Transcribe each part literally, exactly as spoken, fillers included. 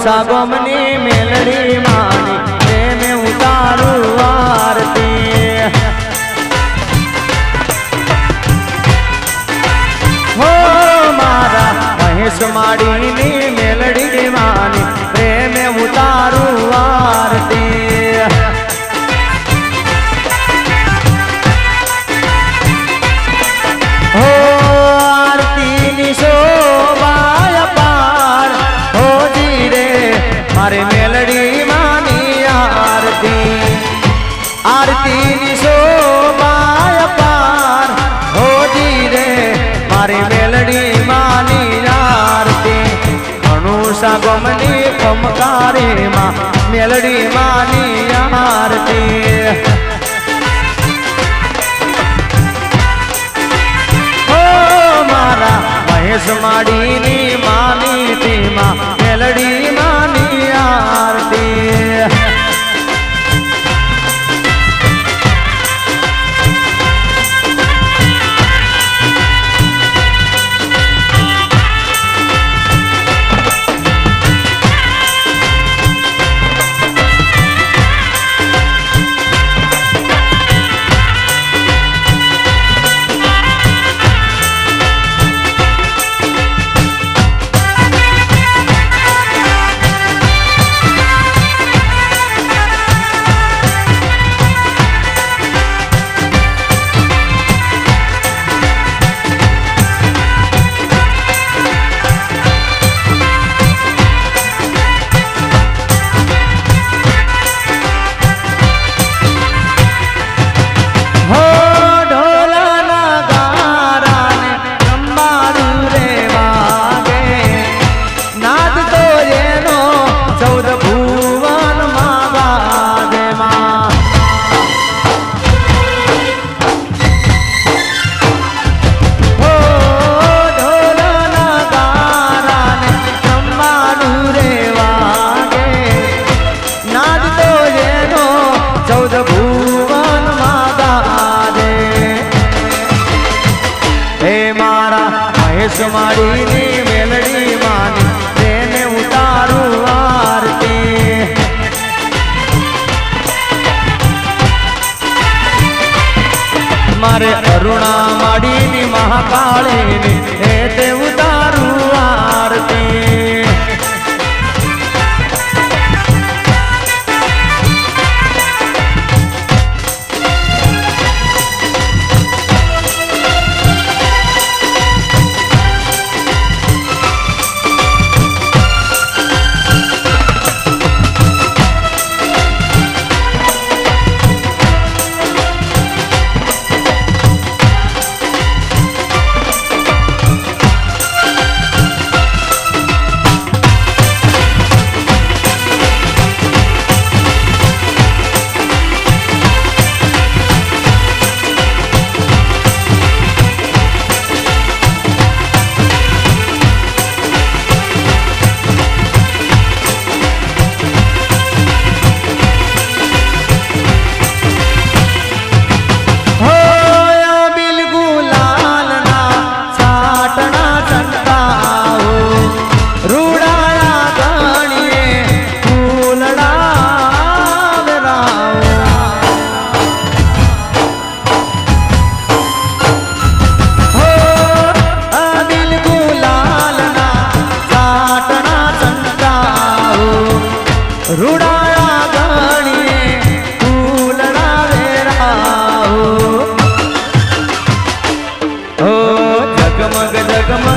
सबमनी मेलड़ी मानी ते में उतारू आरती हो मारा महेश माड़ी नी मेलड़ी मानी ते में उतारू आरती हो आरती नी शोभा अपार हो जीरे मारे मेलड़ी मानी आरती आरती नी शोभा अपार हो जीरे मारे मेलड़ी मानी आरती अनुषा गमनी कमकारी माँ मेलड़ी मानी आरती हो मारा महेश माड़ी नी मानी थी माँ मेलड़ी मानी आरती मारी नी मेलड़ी मानी तेने उतारू आरती मारे अरुणा माड़ी नी महाकाली नी ते उतारू आरती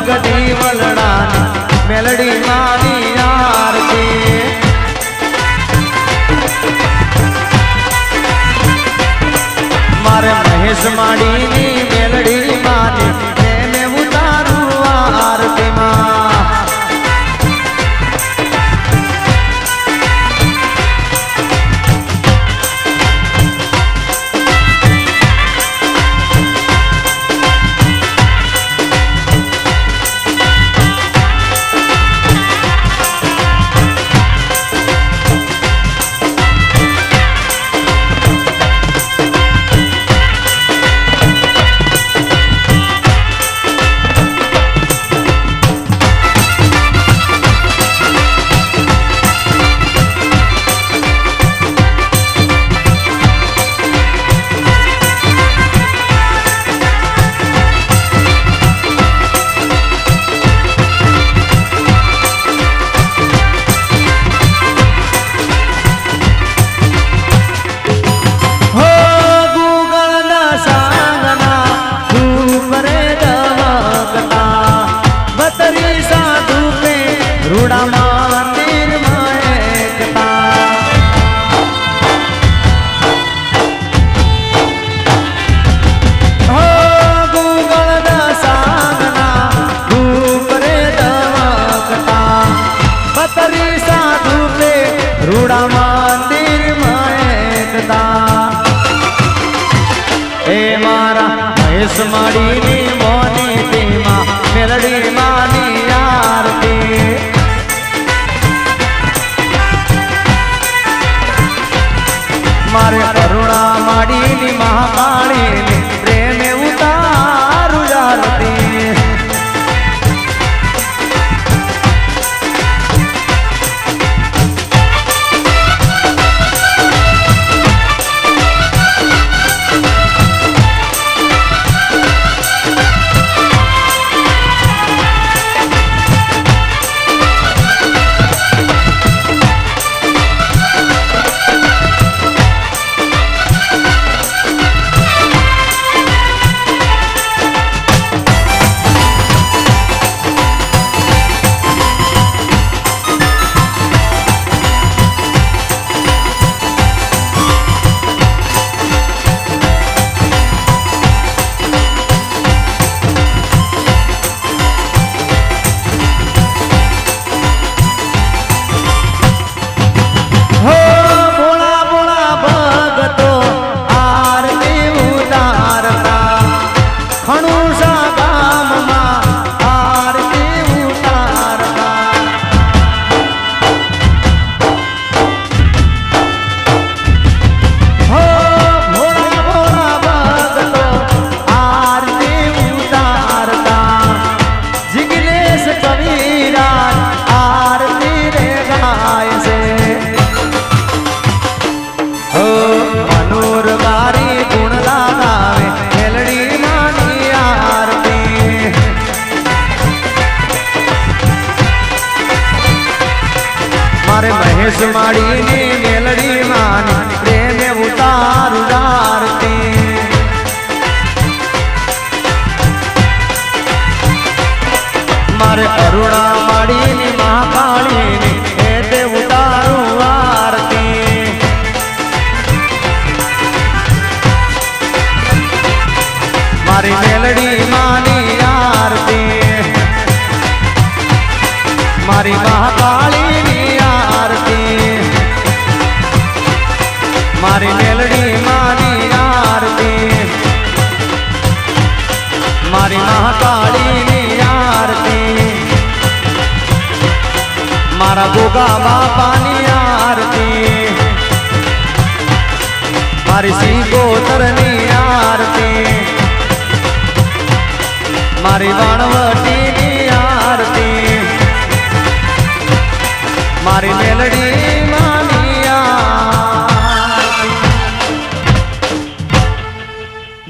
गदी वलड़ाना मेलडी मानी यार के मारे महेश माड़ी नी मेलडी मानी मैंने उतारू आरती मां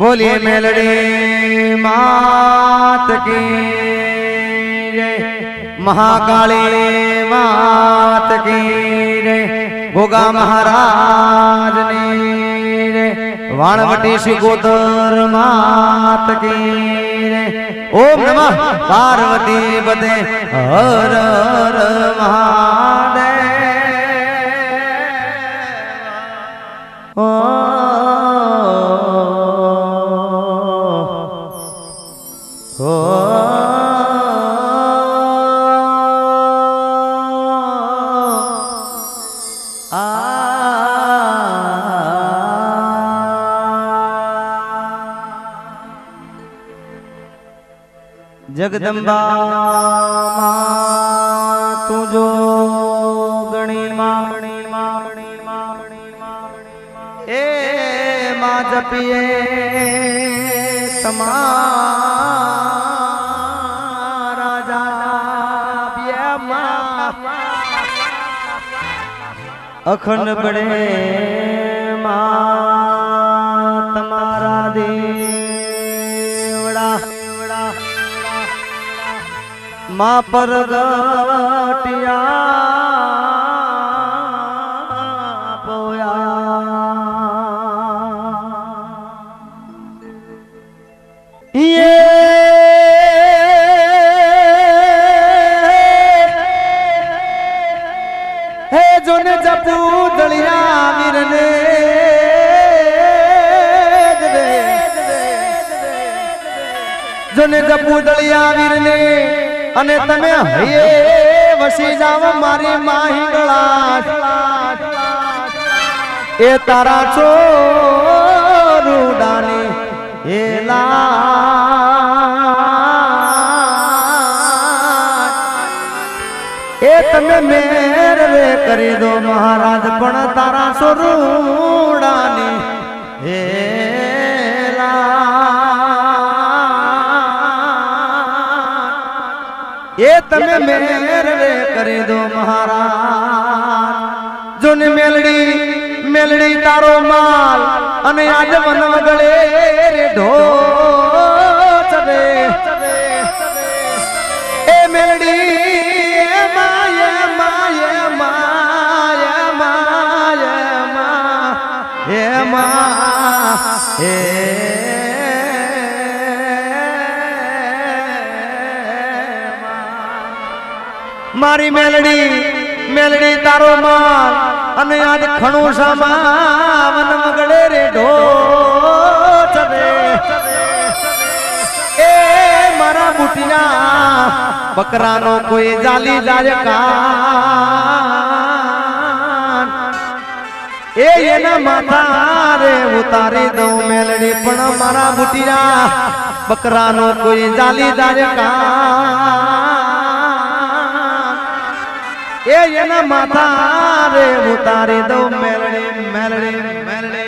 बोलिए मेलडी मात की जय, महाकाली मात की जय, भोगा महाराज ने वाणवटी सुगोदर मात की जय। ओम नमः पार्वती पते हर हर महादेव। ओ जगदम्बा तू जो गणी माणी माणी माणी माणी ए माँ जपिए तमारा जापिए माँ अखंड बड़े माँ तमारा देवड़ा माँ पर गटिया पोया ये हे जोन जपू दलिया मिरने जोन जपू दलिया मिरने अने तमे ये वसी जाओ मारी माही गलास ये तारा छोरू डाने ये लास ये तमे मेरे करी दो महाराज पण तारा छोरू डाने ये तमे मेरे करे दो महाराज जोन मेलड़ी मेलड़ी तारो माल अने आज मन गले रे ढो चले ए मेलड़ी माया माया माया माया माया माया मारी मेलड़ी मेलड़ी तारो माल अने आज खणू सामा मन मगड़े रे ढो चले ए मारा बुटिया बकरानो कोई जाली जाय कान ए ये ना माथा रे उतारी दो मेलड़ी पण मारा बुटिया बकरानो कोई जाली जाय कान ए ये ना माता रे उतारे दो मेलड़े मेलड़े मेलड़े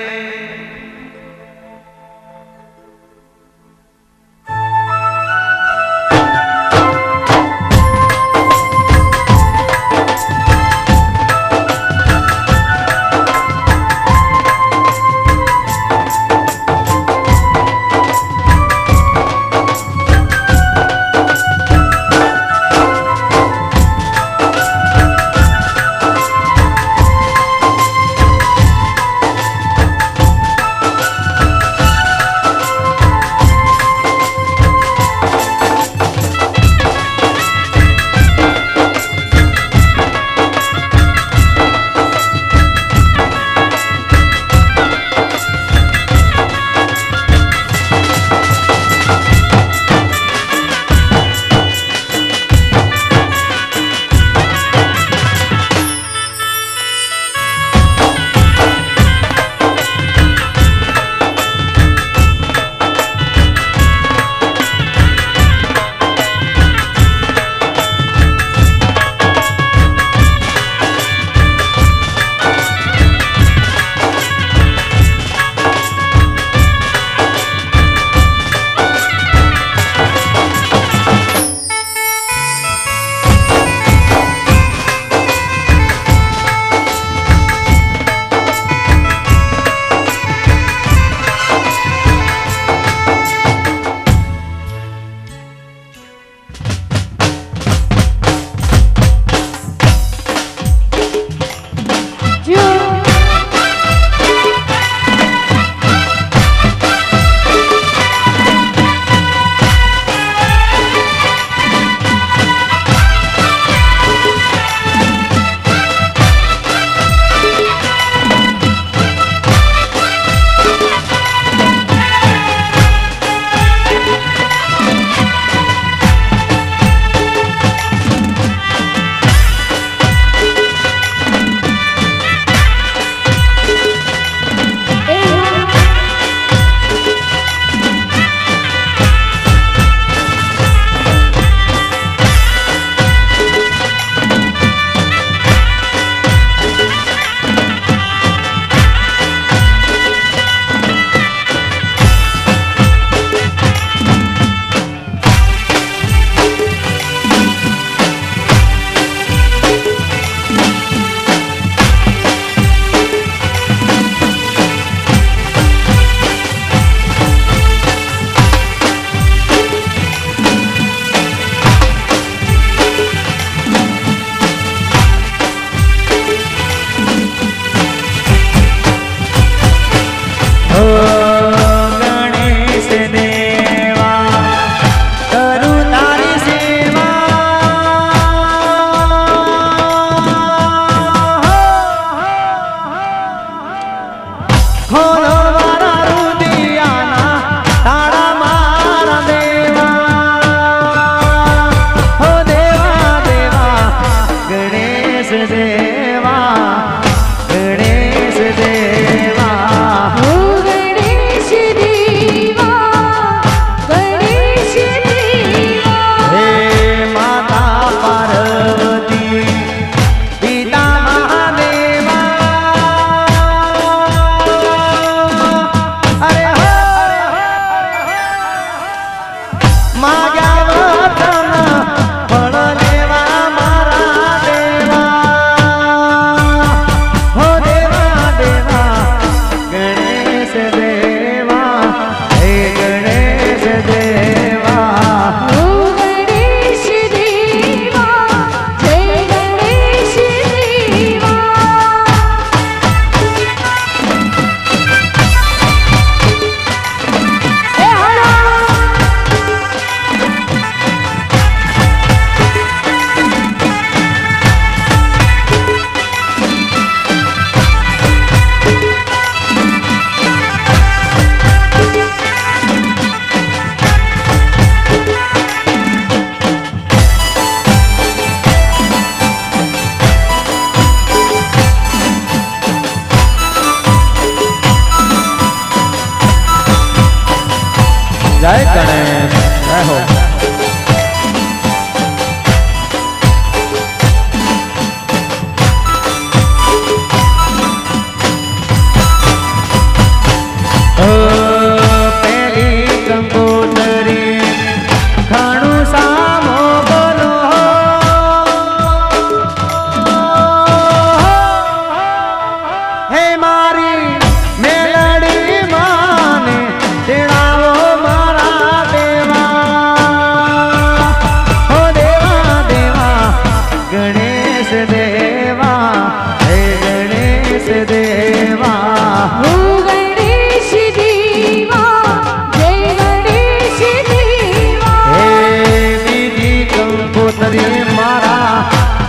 मंदिर मारा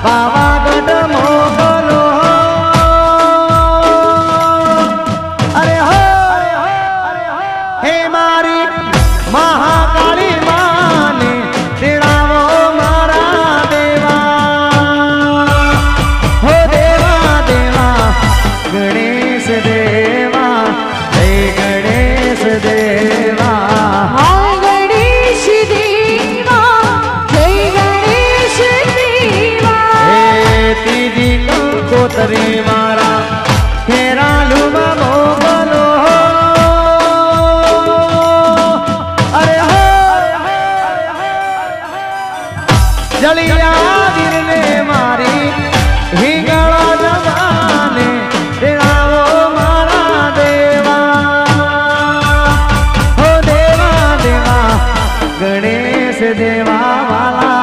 पावागढ़ मोहलो। अरे हो हे मारी महाकाली माँ ने तेरा वो मारा देवा हो देवा देवा गणेश देवा हे गणेश देवा तरी मारा तेरा लुमा मोहलो। अरे हो जलिया दिन ने मारी हिंगड़ा जमाने तेरा वो मारा देवा हो देवा देवा गणेश देवा वाला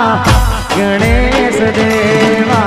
गणेश देवा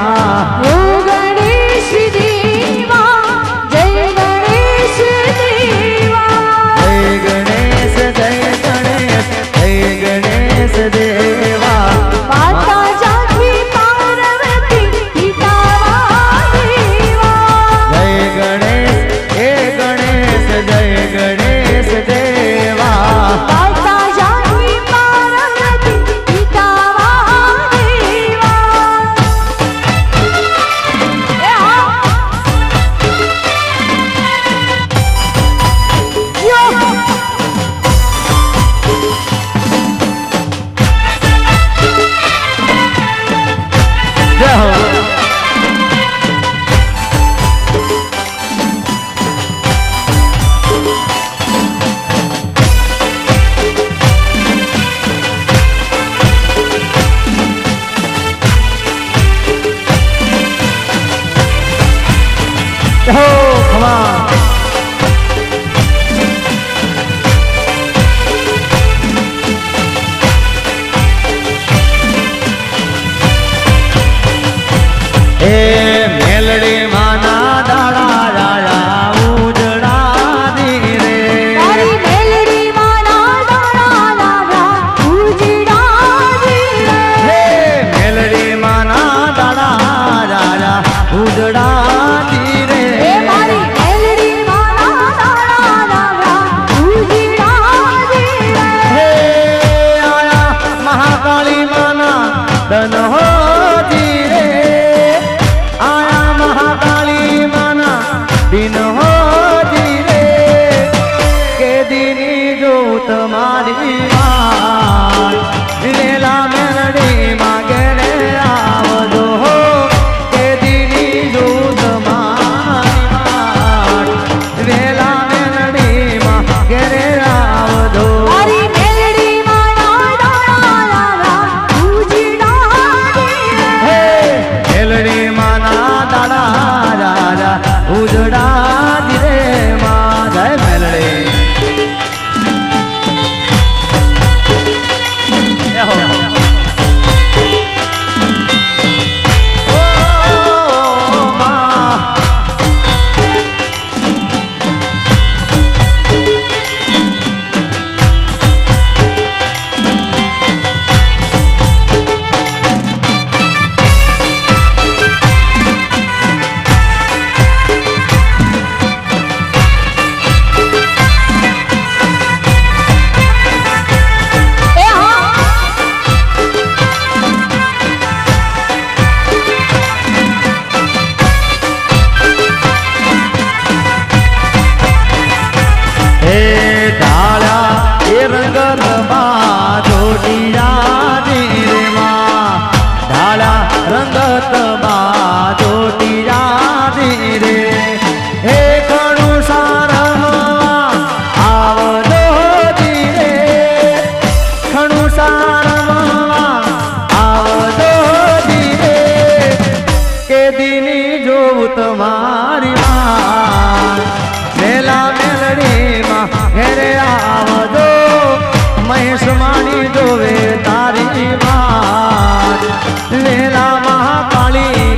तारी बात लेला महाकाली।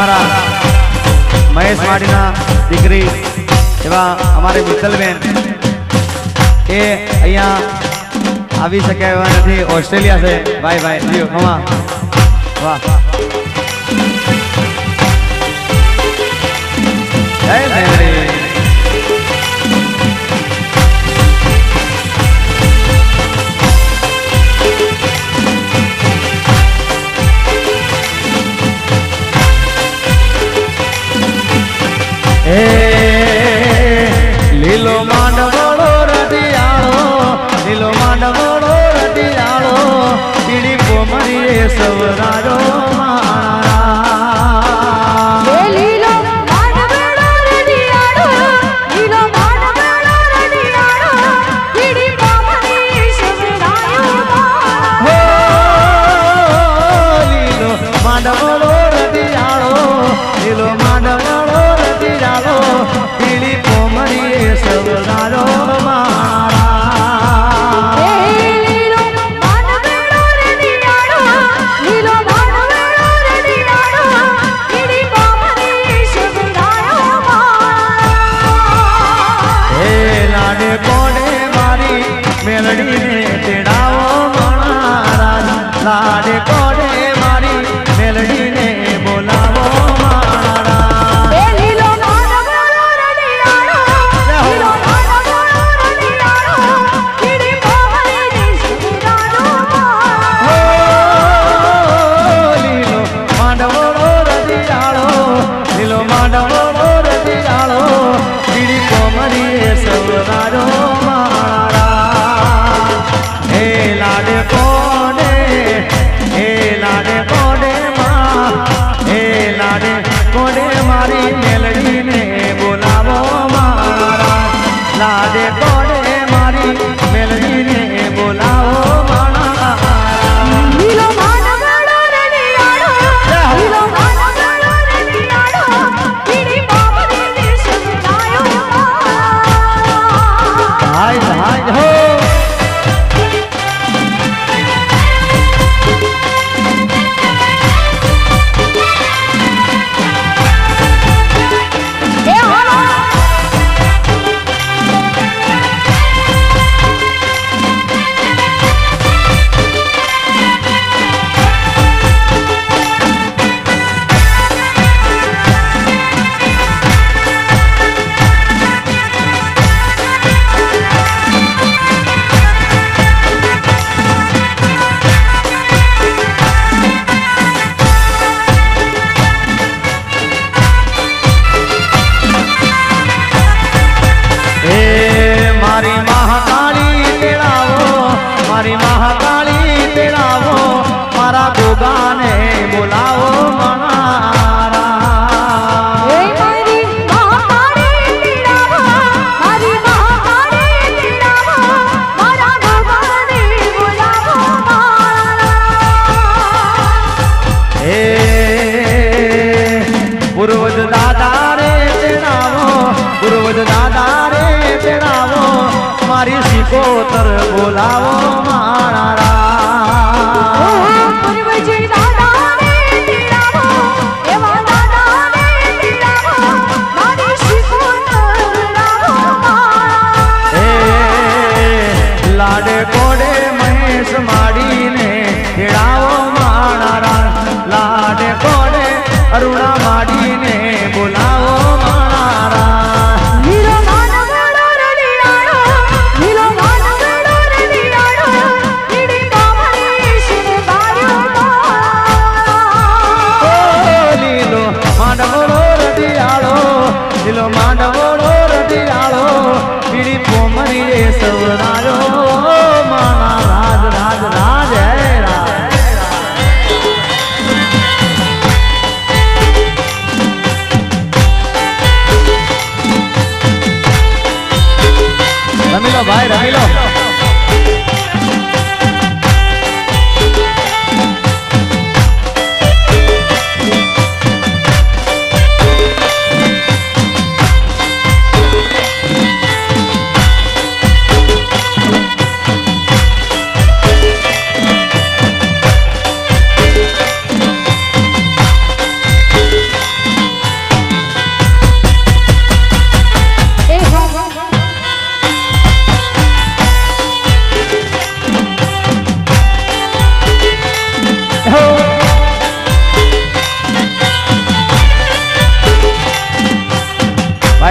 हमारा महेश माडिना दीकरी एवं हमारे मित्तल बहन ये अहियाँ आवी सके थी ऑस्ट्रेलिया से भाई भाई लियो हमा वाह जय मेरे लीलो मांडवड़ो रटियाड़ो लीलो मांडवड़ो रटियाड़ो चिड़ी पोमरिए सवरारो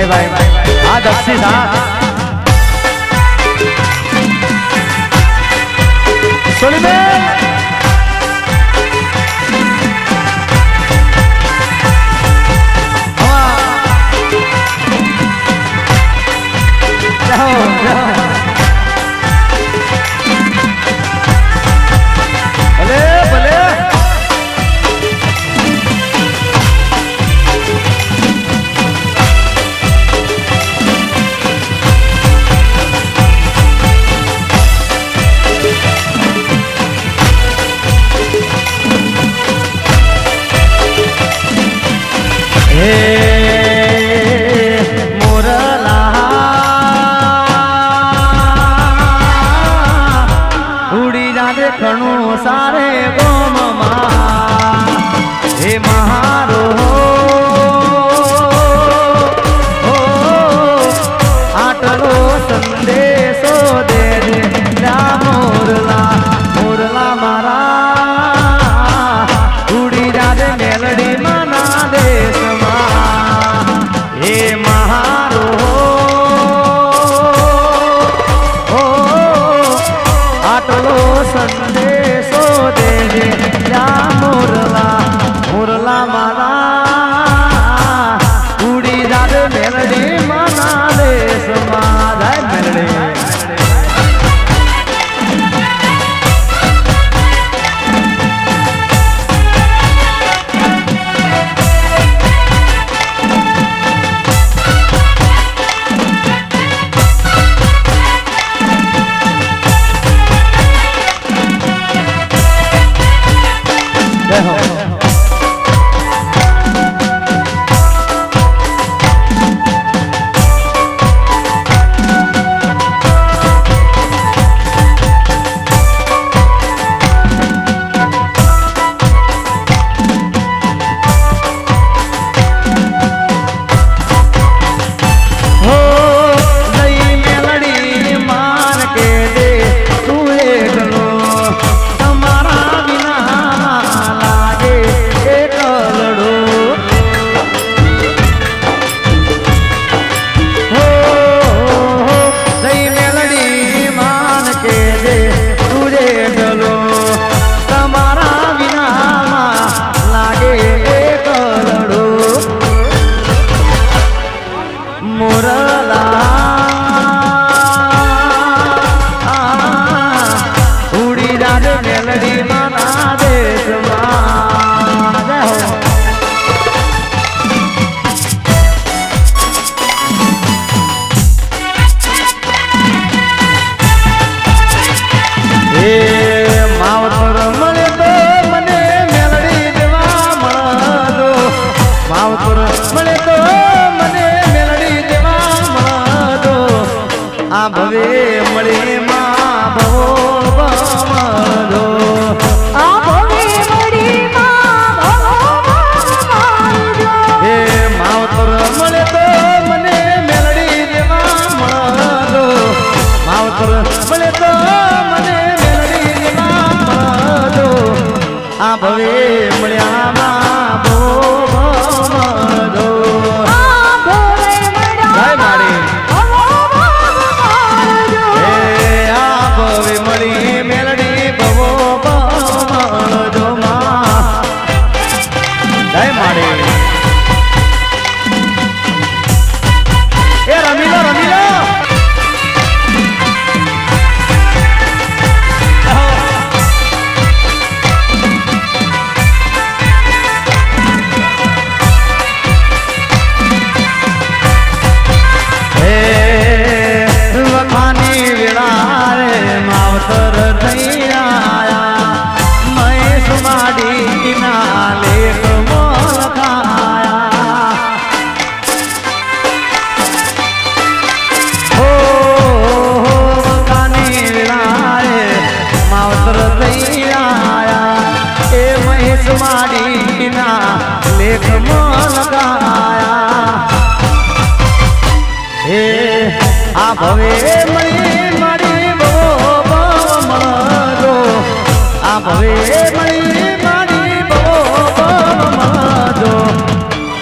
बाय बाय आज अस्सी साल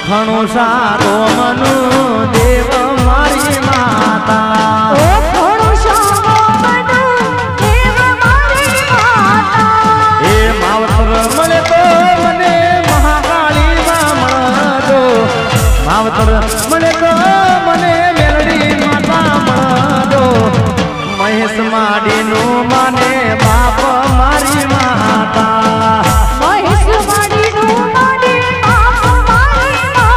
ઘણું સારો મનુ દેવ माडिनु माने बाप मारी माता महेश माडिनु माने बाप मारी माता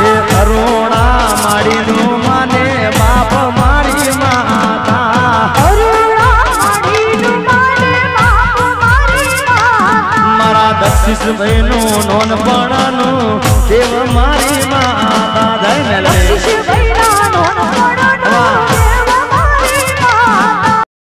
हे करुणा माडिनु माने बाप मारी माता करुणा माडिनु माने बाप मारी माता मारा दक्षिस बहनु नोन पड़ानु देव मारी माता धन ले दक्षिस बहनु नोन